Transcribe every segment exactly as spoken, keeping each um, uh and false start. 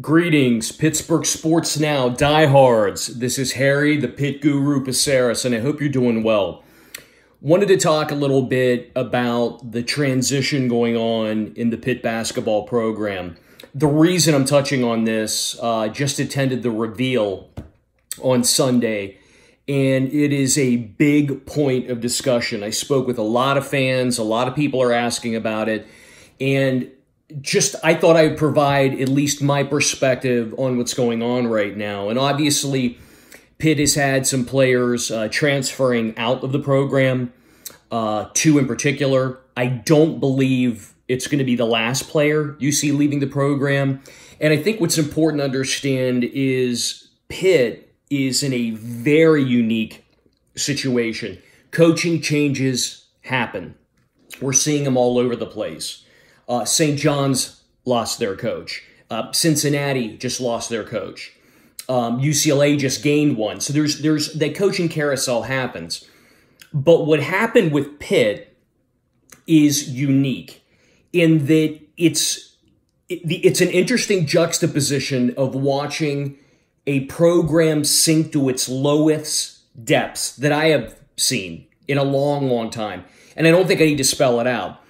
Greetings, Pittsburgh Sports Now diehards. This is Harry, the Pitt Guru Psaros, and I hope you're doing well. Wanted to talk a little bit about the transition going on in the Pitt basketball program. The reason I'm touching on this, uh, just attended the reveal on Sunday, and it is a big point of discussion. I spoke with a lot of fans. A lot of people are asking about it, and Just, I thought I would provide at least my perspective on what's going on right now. And obviously, Pitt has had some players uh, transferring out of the program, uh, two in particular. I don't believe it's going to be the last player you see leaving the program. And I think what's important to understand is Pitt is in a very unique situation. Coaching changes happen. We're seeing them all over the place. Uh, Saint John's lost their coach. Uh, Cincinnati just lost their coach. Um, U C L A just gained one. So there's there's that coaching carousel happens. But what happened with Pitt is unique in that it's it, it's an interesting juxtaposition of watching a program sink to its lowest depths that I have seen in a long, long time. And I don't think I need to spell it out.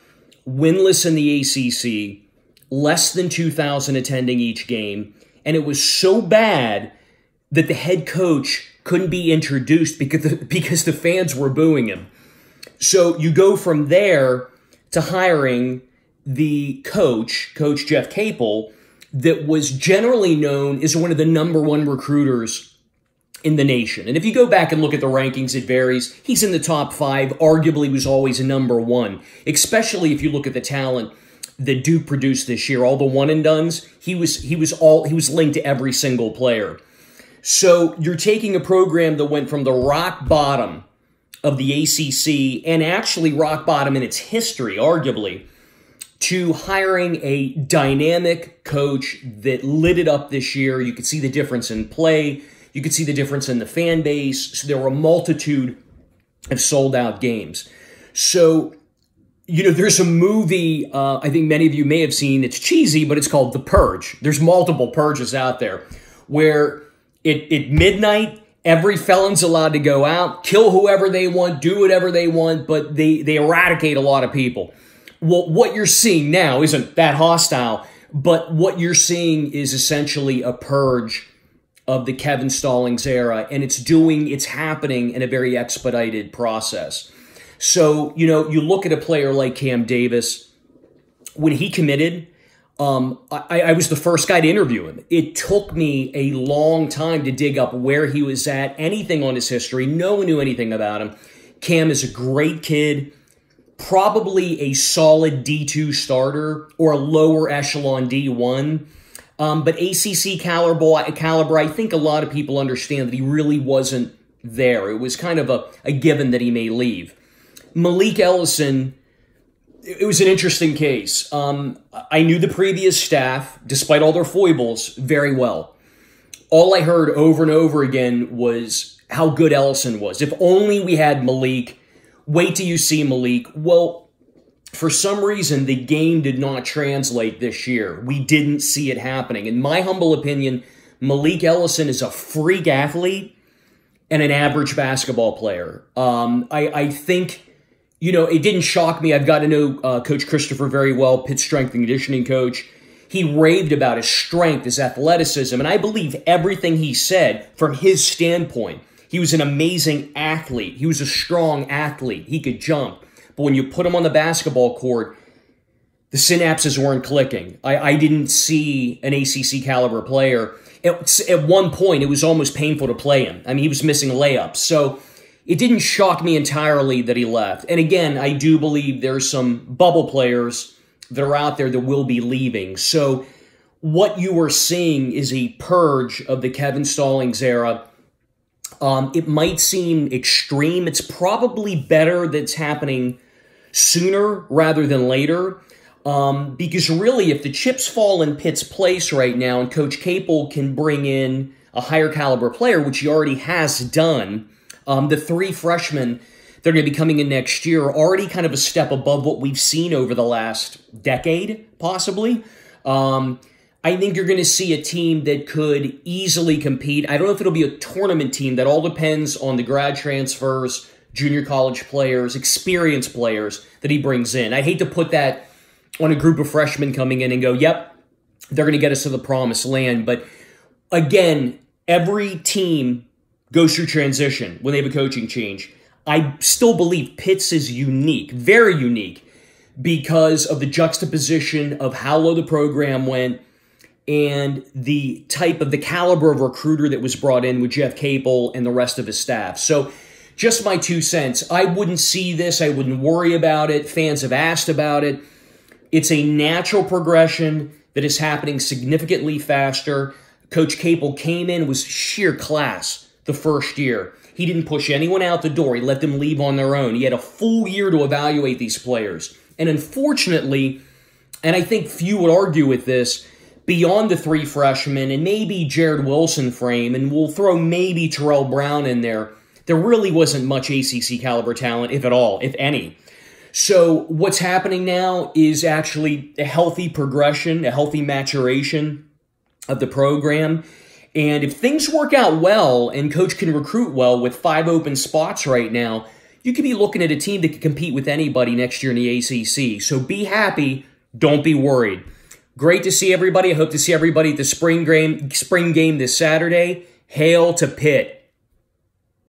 Winless in the A C C, less than two thousand attending each game, and it was so bad that the head coach couldn't be introduced because the, because the fans were booing him. So you go from there to hiring the coach, Coach Jeff Capel, that was generally known as one of the number one recruiters in the nation. And if you go back and look at the rankings, it varies. He's in the top five, arguably was always a number one, especially if you look at the talent that Duke produced this year, all the one and dones. He was he was all he was linked to every single player. So you're taking a program that went from the rock bottom of the A C C and actually rock bottom in its history, arguably, to hiring a dynamic coach that lit it up this year. You could see the difference in play. You could see the difference in the fan base. So there were a multitude of sold-out games. So, you know, there's a movie uh, I think many of you may have seen. It's cheesy, but it's called The Purge. There's multiple purges out there where it, at midnight, every felon's allowed to go out, kill whoever they want, do whatever they want, but they, they eradicate a lot of people. Well, what you're seeing now isn't that hostile, but what you're seeing is essentially a purge of the Kevin Stallings era, and it's doing, it's happening in a very expedited process. So, you know, you look at a player like Cam Davis. When he committed, um, I, I was the first guy to interview him. It took me a long time to dig up where he was at, anything on his history. No one knew anything about him. Cam is a great kid, probably a solid D two starter or a lower echelon D one. Um, but A C C caliber, caliber, I think a lot of people understand that he really wasn't there. It was kind of a, a given that he may leave. Malik Ellison, it was an interesting case. Um, I knew the previous staff, despite all their foibles, very well. All I heard over and over again was how good Ellison was. If only we had Malik. Wait till you see Malik. Well, for some reason, the game did not translate this year. We didn't see it happening. In my humble opinion, Malik Ellison is a freak athlete and an average basketball player. Um, I, I think, you know, it didn't shock me. I've got to know uh, Coach Christopher very well, Pitt's strength and conditioning coach. He raved about his strength, his athleticism, and I believe everything he said from his standpoint. He was an amazing athlete. He was a strong athlete. He could jump. But when you put him on the basketball court, the synapses weren't clicking. I, I didn't see an A C C caliber player. It, at one point, it was almost painful to play him. I mean, he was missing layups. So it didn't shock me entirely that he left. And again, I do believe there's some bubble players that are out there that will be leaving. So what you are seeing is a purge of the Kevin Stallings era. Um, it might seem extreme. It's probably better that it's happening sooner rather than later, um, because really, if the chips fall in Pitt's place right now and Coach Capel can bring in a higher caliber player, which he already has done, um, the three freshmen that are going to be coming in next year are already kind of a step above what we've seen over the last decade, possibly. Um, I think you're going to see a team that could easily compete. I don't know if it'll be a tournament team. That all depends on the grad transfers, junior college players, experienced players that he brings in. I'd hate to put that on a group of freshmen coming in and go, yep, they're going to get us to the promised land. But again, every team goes through transition when they have a coaching change. I still believe Pitt's is unique, very unique, because of the juxtaposition of how low the program went and the type of the caliber of recruiter that was brought in with Jeff Capel and the rest of his staff. So just my two cents. I wouldn't see this. I wouldn't worry about it. Fans have asked about it. It's a natural progression that is happening significantly faster. Coach Capel came in, was sheer class the first year. He didn't push anyone out the door. He let them leave on their own. He had a full year to evaluate these players. And unfortunately, and I think few would argue with this, beyond the three freshmen and maybe Jared Wilson frame, and we'll throw maybe Terrell Brown in there, there really wasn't much A C C caliber talent, if at all, if any. So what's happening now is actually a healthy progression, a healthy maturation of the program. And if things work out well and coach can recruit well with five open spots right now, you could be looking at a team that could compete with anybody next year in the A C C. So be happy. Don't be worried. Great to see everybody. I hope to see everybody at the spring game, spring game this Saturday. Hail to Pitt.